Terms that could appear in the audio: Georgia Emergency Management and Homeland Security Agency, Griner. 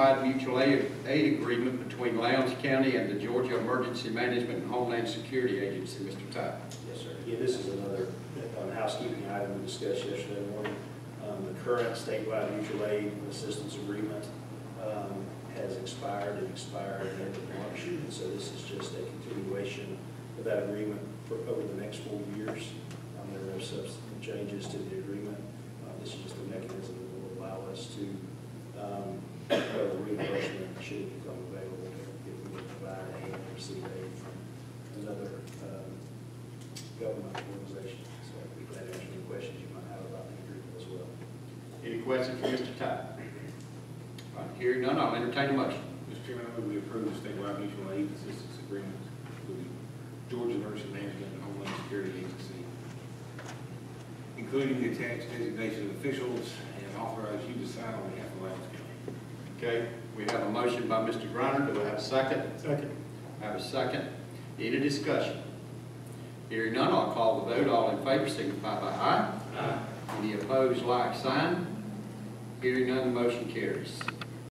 Unified Mutual Aid Agreement between Lowndes County and the Georgia Emergency Management and Homeland Security Agency. Mr. Tyler. Yes, sir. Yeah, this is another housekeeping item we discussed yesterday morning. The current statewide mutual aid and assistance agreement has expired. It expired at the end of March, and so this is just a continuation of that agreement for over the next 4 years. There are no substantive changes to the agreement. This is just a mechanism that will allow us to cover reimbursement should it become available if we provide aid or receive aid from another government organization. So I'd be glad to answer any questions you might have about the agreement as well. Any questions for Mr. Tyler? All right, hearing none, I'll entertain a motion. Mr. Chairman, I move we approve the statewide mutual aid assistance agreement with the Georgia Emergency Management and Homeland Security Agency, including the attached designation of officials, and authorize you to sign on behalf of Lowndes County. Okay, we have a motion by Mr. Griner. Do I have a second? Second. I have a second. Any discussion? Hearing none, I'll call the vote. All in favor signify by aye. Aye. Any opposed, like sign. Hearing none, the motion carries.